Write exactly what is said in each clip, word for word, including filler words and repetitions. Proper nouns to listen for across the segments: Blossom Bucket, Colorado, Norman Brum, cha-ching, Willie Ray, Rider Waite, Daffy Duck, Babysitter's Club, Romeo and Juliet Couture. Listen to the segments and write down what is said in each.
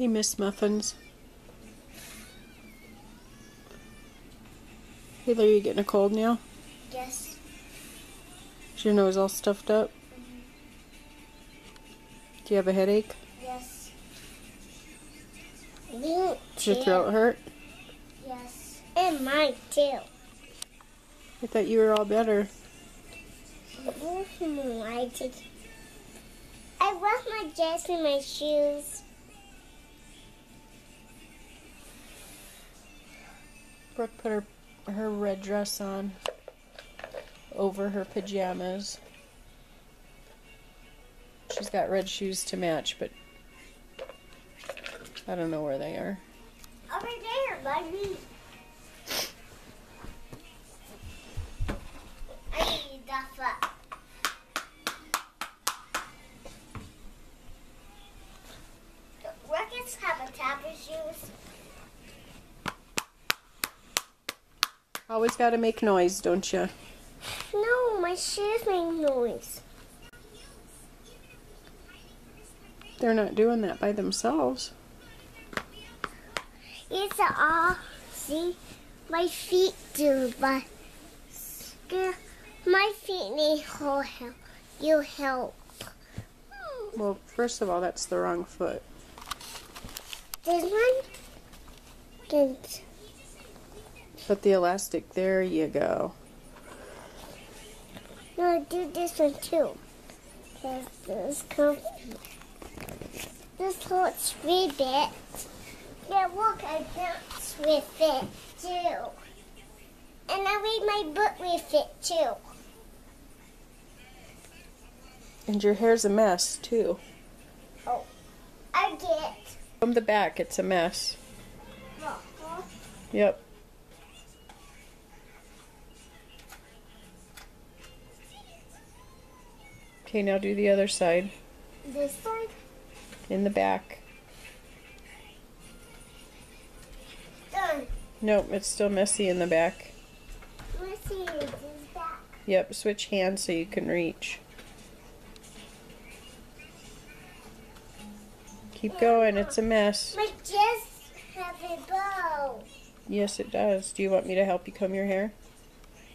He missed muffins. Haley, are you getting a cold now? Yes. Is your nose all stuffed up? Mm-hmm. Do you have a headache? Yes. You Does your throat hurt? Yes. And mine too. I thought you were all better. Mm-hmm. I did. I left my dress and my shoes. Brooke put her her red dress on over her pajamas. She's got red shoes to match, but I don't know where they are. Over there, buddy. I need that up. Rockets have a tapper shoes. Always gotta make noise, don't you? No, my shoes make noise. They're not doing that by themselves. It's all, see, my feet do, but my feet need whole help. You help. Well, first of all, that's the wrong foot. This one? Good. Put the elastic, there you go. No, do this one too. Because this comfy. This holds with it. Yeah, look, I bounce with it too. And I read my book with it too. And your hair's a mess too. Oh, I get. From the back, it's a mess. Uh-huh. Yep. Okay, now do the other side. This side? In the back. Done. Nope, it's still messy in the back. Messy in the back. Yep, switch hands so you can reach. Keep going, it's a mess. My dress has a bow. Yes, it does. Do you want me to help you comb your hair?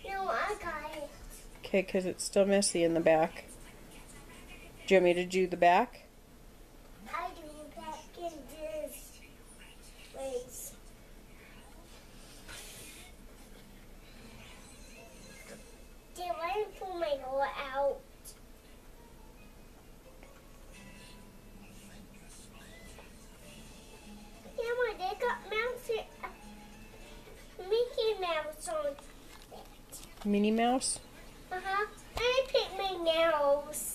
No, I got it. Okay, because it's still messy in the back. Do you want me to do the back? I do the back in this place. Did I pull my hair out? Yeah, well, they got mouse on, Mickey Mouse on it. Minnie Mouse? Uh-huh. I picked my nails.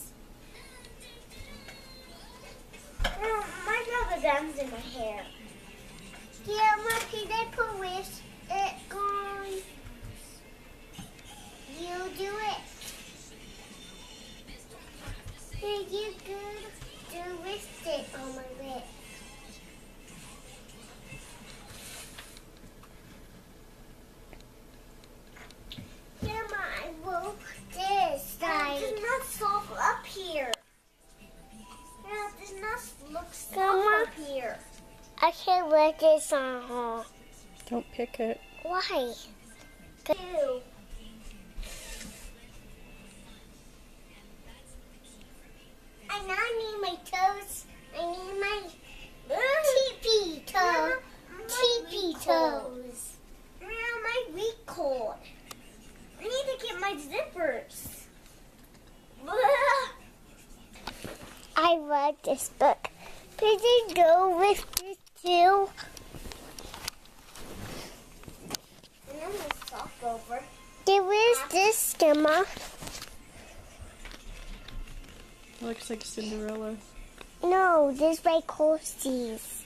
No, my rubber band's in my hair. Yeah, Monkey, they put with it gone. You do it. Yeah, you good. Do with it on my lip. Yeah, my woke this side. It's not soft up here. Yeah, this nest looks up here. I can't let this on her. Don't pick it. Why? Ew. I now need my toes. I need my teepee toe. Teepee toes. Now my record. I need to get my zippers. I love this book. Could you go with this too? And I'm gonna stop over. Okay, where's yeah. this, Grandma? Looks like Cinderella. No, this is by Colsey's.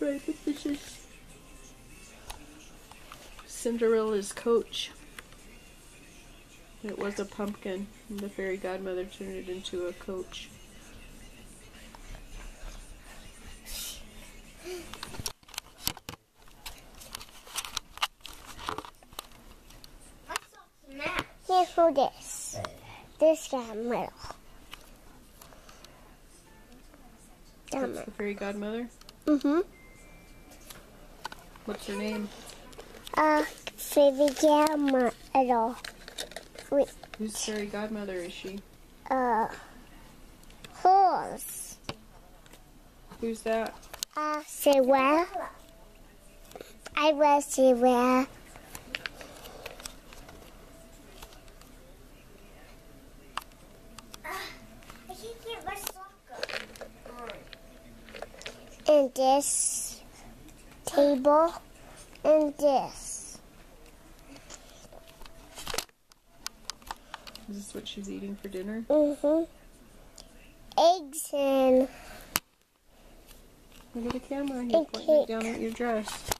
Right, but this is Cinderella's coach. It was a pumpkin, and the fairy godmother turned it into a coach. Here's for this. This got metal. That's the fairy godmother? Mm-hmm. What's your name? Uh, fairy godmother. Wait. Whose fairy godmother is she? Uh, horse. Who's that? Uh, Sarah. I was Sarah. And this table, and this. Is this what she's eating for dinner? Mm-hmm. Eggs and... Look at the camera. He's pointing it down at your dress.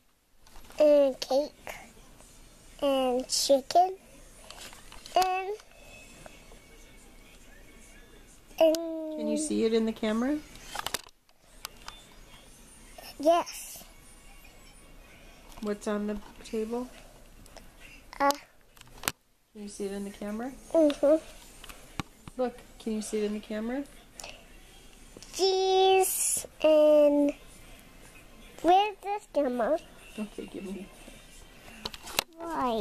And cake. And chicken. And... and can you see it in the camera? Yes. What's on the table? Uh. Can you see it in the camera? Mm-hmm. Look, can you see it in the camera? Cheese and... Where's this camera? Okay, give me. Why?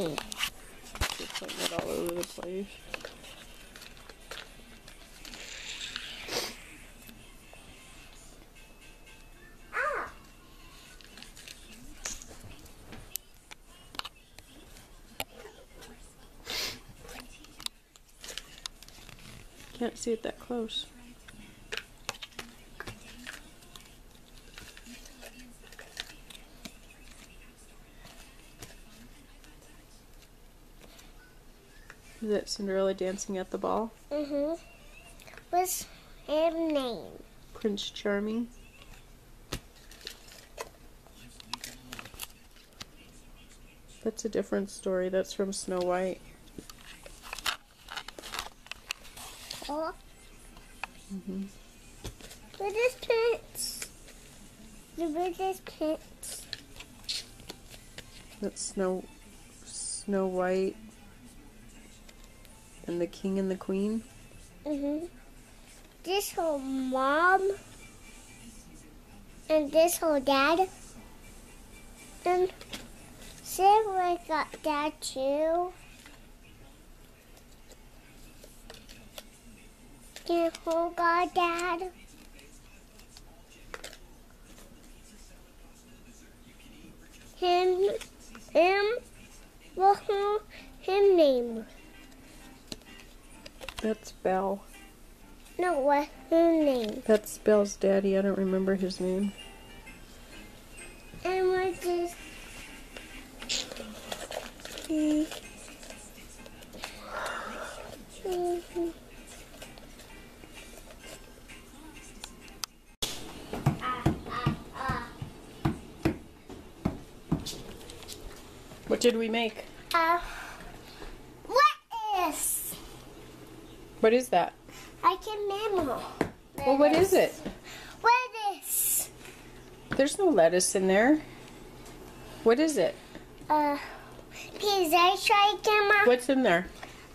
You're putting it all over the place. Can't see it that close. Is that Cinderella dancing at the ball? Mm-hmm. What's her name? Prince Charming. That's a different story. That's from Snow White. Oh. Mm-hmm. Where's his pants? Where's his pants? That's Snow, Snow White and the King and the Queen. Mm-hmm. This whole mom and this whole dad. And Sarah got dad too. Can you hold God, Dad? Him, him, what's his name? That's Belle. No, what's his name? That's Belle's daddy. I don't remember his name. And what's his... Hmm. Mm-hmm. What did we make? Uh, what is? What is that? I can memo. Well, what is it? Lettuce. There's no lettuce in there. What is it? Uh, please, I try again. What's in there?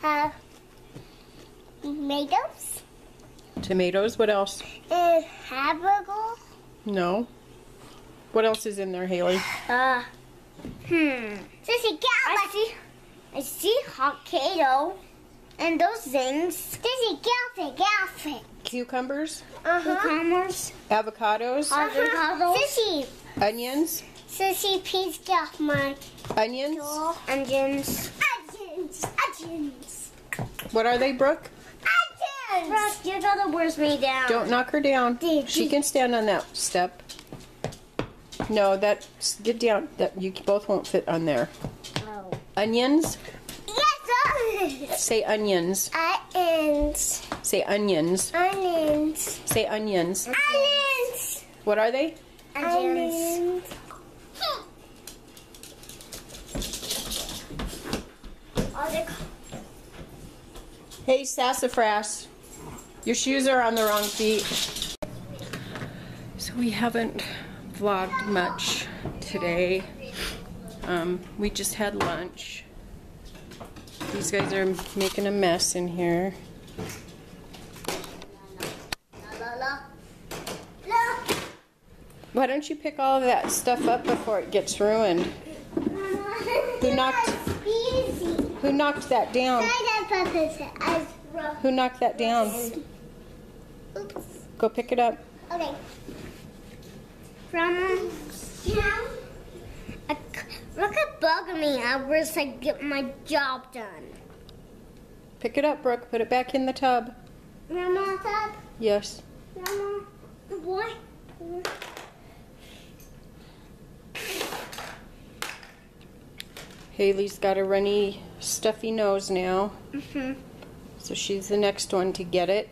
Uh, tomatoes. Tomatoes. What else? And hamburger. No. What else is in there, Haley? Uh. Hmm. Sissy, get out. I see, I see hot potato and those things. Sissy, get out. Get out. Cucumbers. Uh huh. Cucumbers. Avocados. Uh huh. Avocados. Sissy. Onions. Sissy, please get off my. Onions. Door. Onions. Onions. Onions. What are they, Brooke? Onions. Brooke, your daughter wears me down. Don't knock her down. Did she you? Can stand on that step. No, that get down. That you both won't fit on there. Oh. Onions. Yes, say onions. Onions. Say onions. Onions. Say onions. Onions. What are they? Onions. Hey, Sassafras, your shoes are on the wrong feet. So we haven't vlogged much today. Um, we just had lunch. These guys are making a mess in here. La, la, la, la, la, la. Why don't you pick all of that stuff up before it gets ruined? Who knocked? Who knocked that down? Who knocked that down? Oops. Go pick it up. Okay. From a, look at Bug and me. I wish I get my job done. Pick it up, Brooke. Put it back in the tub. Mama, tub? Yes. Mama, what? Haley's got a runny, stuffy nose now. Mm-hmm. So she's the next one to get it.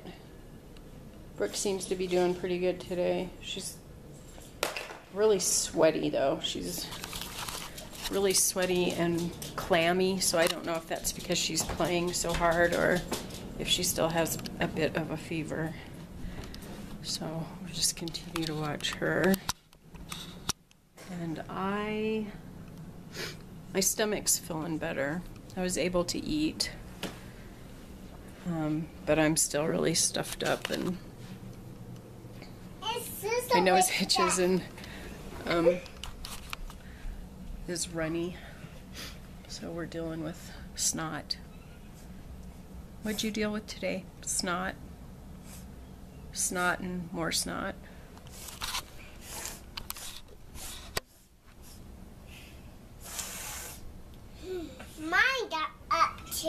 Brooke seems to be doing pretty good today. She's really sweaty though. She's really sweaty and clammy, so I don't know if that's because she's playing so hard or if she still has a bit of a fever. So we'll just continue to watch her. And I, my stomach's feeling better. I was able to eat, um, but I'm still really stuffed up and my nose hitches and um, is runny, so we're dealing with snot. What'd you deal with today? Snot, snot, and more snot. Mine got up too.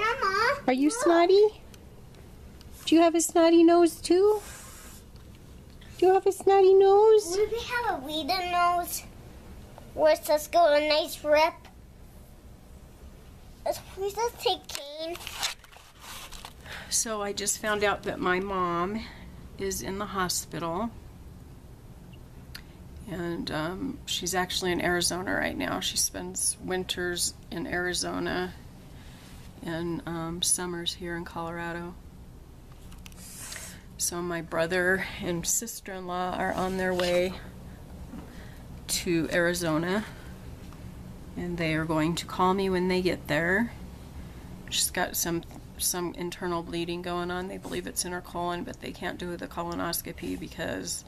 Mama, are you snotty? Do you have a snotty nose too? Do you have a snotty nose? Would we have a weeder nose? Where it's just got a nice rip? We just take cane. So I just found out that my mom is in the hospital. And um, she's actually in Arizona right now. She spends winters in Arizona and um, summers here in Colorado. So my brother and sister-in-law are on their way to Arizona, and they are going to call me when they get there. She's got some some internal bleeding going on. They believe it's in her colon, but they can't do the colonoscopy because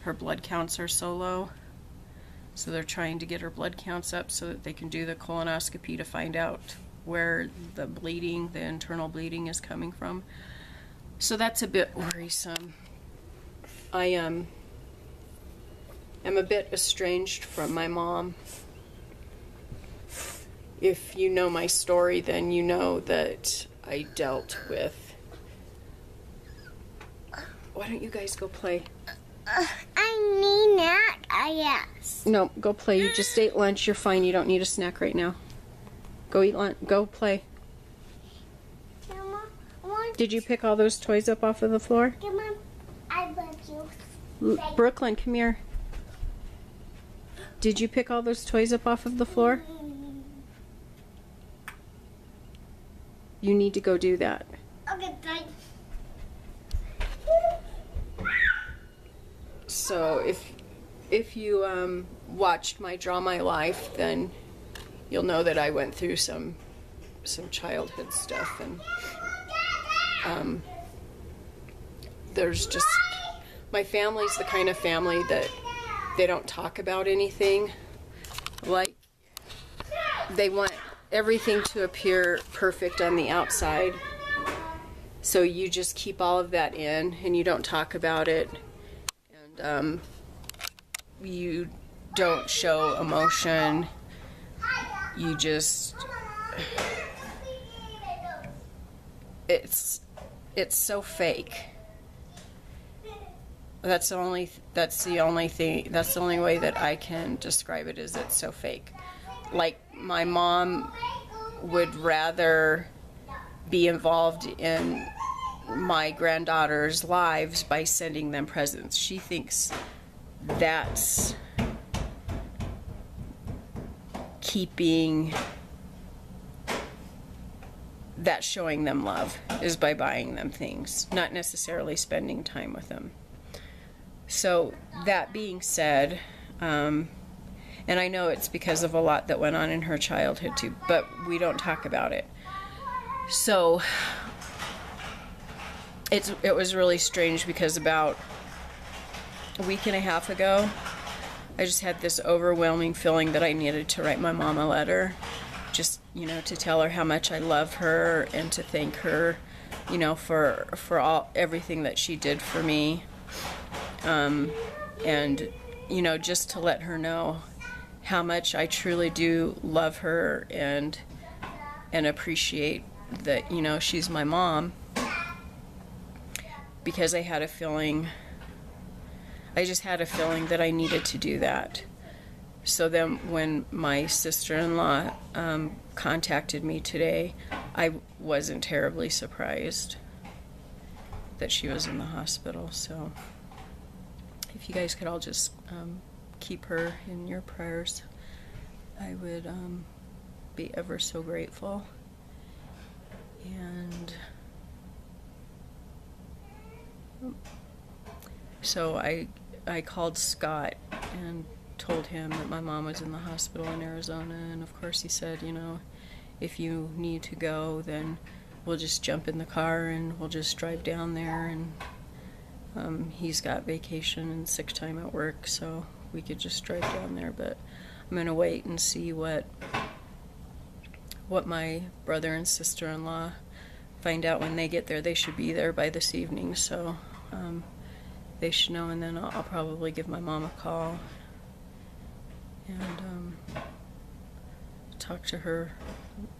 her blood counts are so low. So they're trying to get her blood counts up so that they can do the colonoscopy to find out where the bleeding, the internal bleeding, is coming from. So that's a bit worrisome. I um, am a bit estranged from my mom. If you know my story, then you know that I dealt with... Why don't you guys go play? Uh, I need that, I guess. No, go play. You just ate lunch. You're fine. You don't need a snack right now. Go eat lunch. Go play. Did you pick all those toys up off of the floor? Come on, I love you. L Brooklyn, come here. Did you pick all those toys up off of the floor? You need to go do that. Okay, bye. So if if you um, watched my Draw My Life, then you'll know that I went through some some childhood stuff and. Um, there's just, my family's the kind of family that they don't talk about anything. Like, they want everything to appear perfect on the outside. So you just keep all of that in and you don't talk about it. And um, you don't show emotion. You just, it's... It's so fake. That's the only. That's the only thing. That's the only way that I can describe it. Is it's so fake. Like my mom would rather be involved in my granddaughters' lives by sending them presents. She thinks that's keeping. That showing them love is by buying them things, not necessarily spending time with them. So that being said, um, and I know it's because of a lot that went on in her childhood too, but we don't talk about it. So it's, it was really strange because about a week and a half ago, I just had this overwhelming feeling that I needed to write my mom a letter, just, you know, to tell her how much I love her and to thank her, you know, for for all everything that she did for me, um, and, you know, just to let her know how much I truly do love her and and appreciate that, you know, she's my mom, because I had a feeling, I just had a feeling that I needed to do that. So then when my sister-in-law um, contacted me today, I wasn't terribly surprised that she was in the hospital. So if you guys could all just um, keep her in your prayers, I would um, be ever so grateful. And so I, I called Scott and told him that my mom was in the hospital in Arizona, and of course he said, you know, if you need to go, then we'll just jump in the car and we'll just drive down there, and um, he's got vacation and sick time at work, so we could just drive down there. But I'm gonna wait and see what what my brother and sister-in-law find out when they get there. They should be there by this evening, so um, they should know, and then I'll, I'll probably give my mom a call and um, talk to her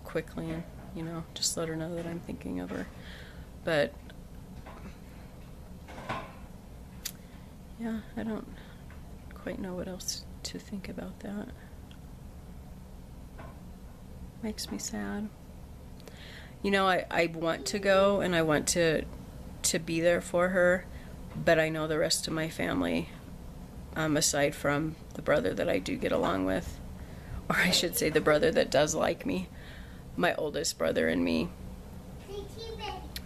quickly, and, you know, just let her know that I'm thinking of her. But yeah, I don't quite know what else to think about that. Makes me sad. You know, I, I want to go and I want to to be there for her, but I know the rest of my family, um, aside from the brother that I do get along with, or I should say the brother that does like me, my oldest brother and me,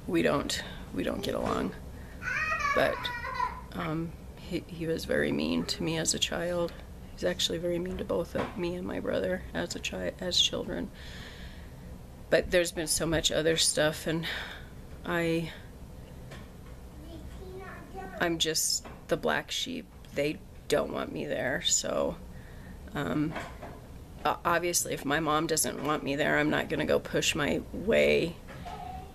we don't we don't get along. But um, he, he was very mean to me as a child. He's actually very mean to both of me and my brother as a child, as children. But there's been so much other stuff, and I I'm just the black sheep. They don't want me there, so um, obviously if my mom doesn't want me there, I'm not gonna go push my way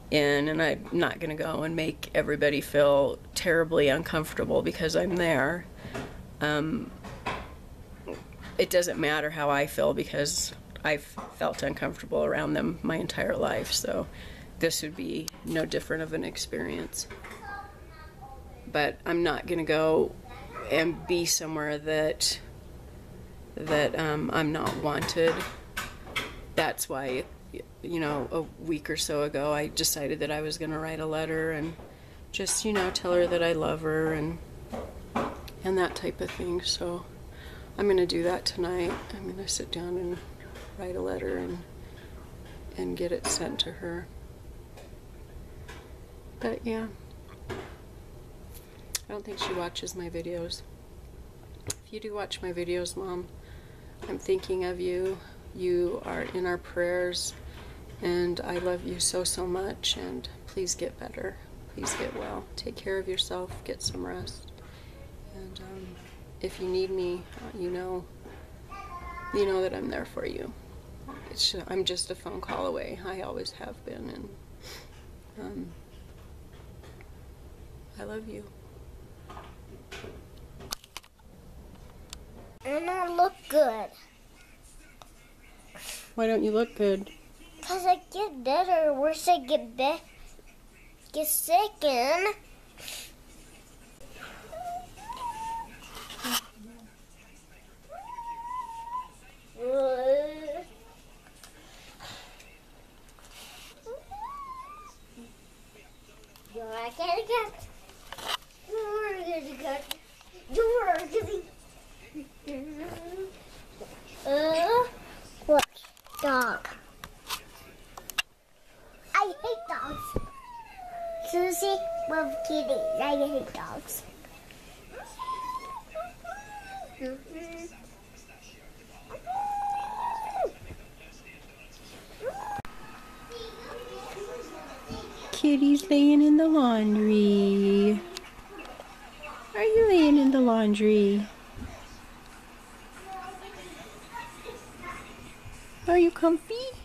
in, and I'm not gonna go and make everybody feel terribly uncomfortable because I'm there. Um, it doesn't matter how I feel because I've felt uncomfortable around them my entire life, so this would be no different of an experience. But I'm not gonna go and be somewhere that that um, I'm not wanted. That's why, you know, a week or so ago I decided that I was gonna write a letter and just, you know, tell her that I love her and and that type of thing. So I'm gonna do that tonight. I'm gonna sit down and write a letter and and get it sent to her. But yeah, I don't think she watches my videos. If you do watch my videos, Mom, I'm thinking of you. You are in our prayers, and I love you so, so much, and please get better. Please get well. Take care of yourself. Get some rest. And um, if you need me, you know, you know that I'm there for you. It's, I'm just a phone call away. I always have been, and um, I love you. I don't look good. Why don't you look good? Because I get better, worse I get be- get sick and... Susie loves kitties. I hate dogs. Mm-hmm. Kitty's laying in the laundry. Are you laying in the laundry? Are you comfy?